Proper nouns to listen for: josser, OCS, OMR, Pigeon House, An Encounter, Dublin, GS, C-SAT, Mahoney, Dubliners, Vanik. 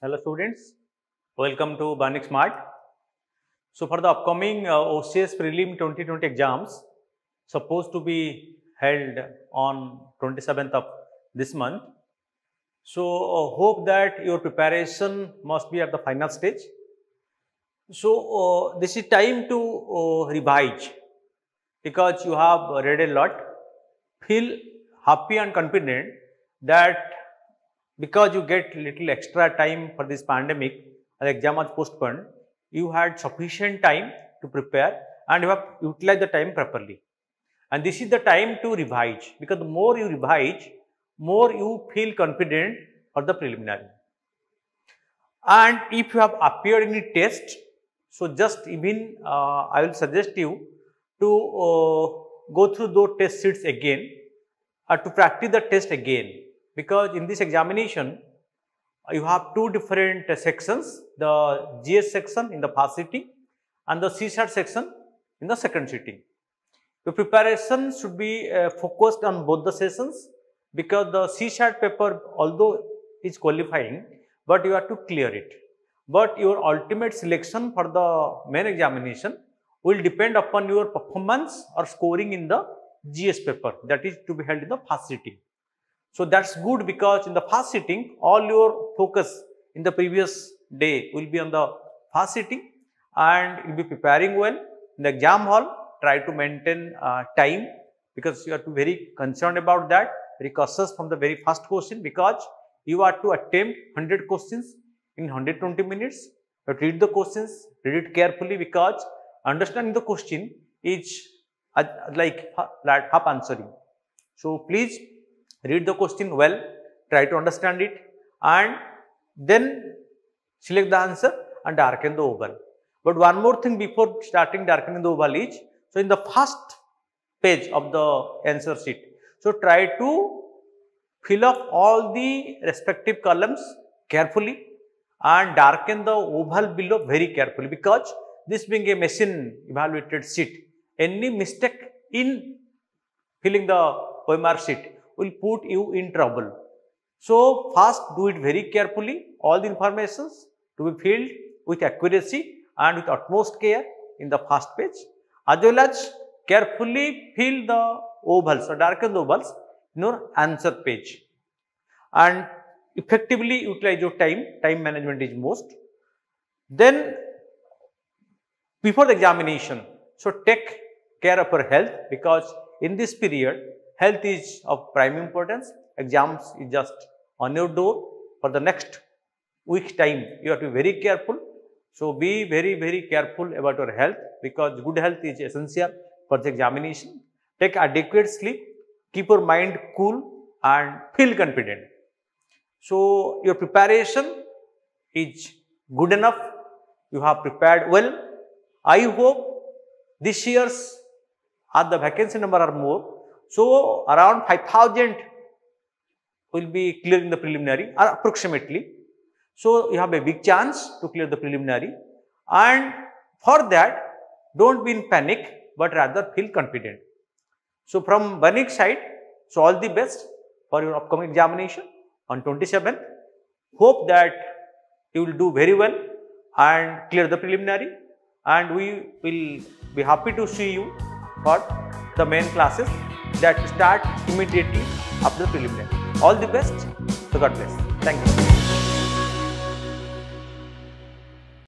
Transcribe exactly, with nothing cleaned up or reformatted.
Hello students, welcome to Vanik Smart. So for the upcoming uh, O C S prelim twenty twenty exams supposed to be held on twenty-seventh of this month. So uh, hope that your preparation must be at the final stage. So uh, this is time to uh, revise. Because you have read a lot, feel happy and confident that because you get little extra time for this pandemic and exam was postponed, you had sufficient time to prepare and you have utilized the time properly. And this is the time to revise, because the more you revise, more you feel confident for the preliminary. And if you have appeared in a test, so just even uh, I will suggest you to uh, go through those test sheets again or to practice the test again, because in this examination you have two different uh, sections, the G S section in the first sitting and the C SAT section in the second sitting. The preparation should be uh, focused on both the sessions, because the C SAT paper although is qualifying but you have to clear it. But your ultimate selection for the main examination will depend upon your performance or scoring in the G S paper that is to be held in the first sitting. So that's good, because in the first sitting all your focus in the previous day will be on the first sitting and you'll be preparing well. In the exam hall, try to maintain uh, time, because you have to be very concerned about that, very cautious from the very first question, because you are to attempt one hundred questions in one hundred twenty minutes. But read the questions, read it carefully, because understanding the question is like half answering. So please read the question well, try to understand it and then select the answer and darken the oval. But one more thing before starting darkening the oval is, so in the first page of the answer sheet, so try to fill up all the respective columns carefully and darken the oval below very carefully, because this being a machine evaluated sheet, any mistake in filling the O M R sheet will put you in trouble. So first do it very carefully, all the informations to be filled with accuracy and with utmost care in the first page, as well as carefully fill the ovals or darken the ovals in your answer page, and effectively utilize your time. Time management is most. Then before the examination, so take care of your health, because in this period health is of prime importance. Exams is just on your door. For the next week's time you have to be very careful. So be very very careful about your health, because good health is essential for the examination. Take adequate sleep, keep your mind cool and feel confident. So your preparation is good enough, you have prepared well. I hope this year's at the vacancy number are more, so around five thousand will be clearing the preliminary or approximately. So you have a big chance to clear the preliminary, and for that don't be in panic but rather feel confident. So from Vanik side, so all the best for your upcoming examination on twenty-seventh. Hope that you will do very well and clear the preliminary. And we will be happy to see you for the main classes that start immediately after the preliminary. All the best. So God bless. Thank you.